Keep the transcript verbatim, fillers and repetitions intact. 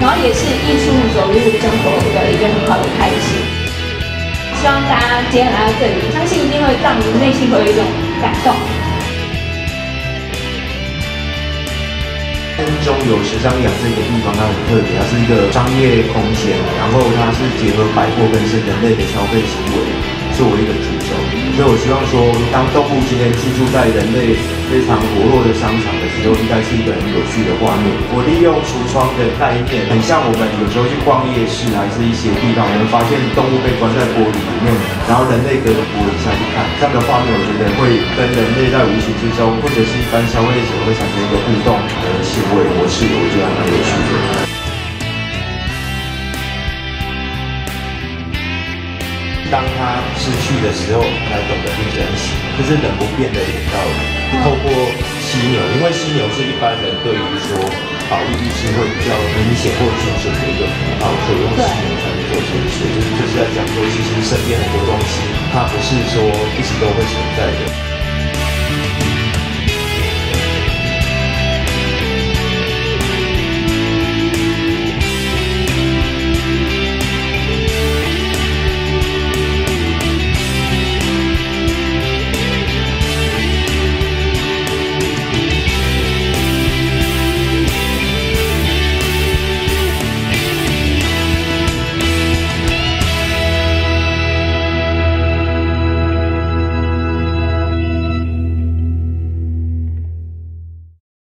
然后也是艺术走入生活的一个很好的开始。希望大家今天来到这里，相信一定会让你内心会有一种感动。中友时尚养这个地方，它很特别，它是一个商业空间，然后它是结合百货跟是人类的消费行为。 作为一个主轴，所以我希望说，当动物今天居住在人类非常薄弱的商场的时候，应该是一个很有趣的画面。我利用橱窗的概念，很像我们有时候去逛夜市，还是一些地方，我们发现动物被关在玻璃里面，然后人类隔着玻璃下去看，这样的画面，我觉得会跟人类在无形之中，或者是一般消费者会产生一个互动的行为模式，我觉得蛮有趣的。 当他失去的时候，才懂得去珍惜，这是人不变的一个道理。透过犀牛，因为犀牛是一般人对于说保育意识会比较明显或清楚的一个符号，所以用犀牛才能做解释，就是在讲说，其实身边很多东西，它不是说一直都会存在的。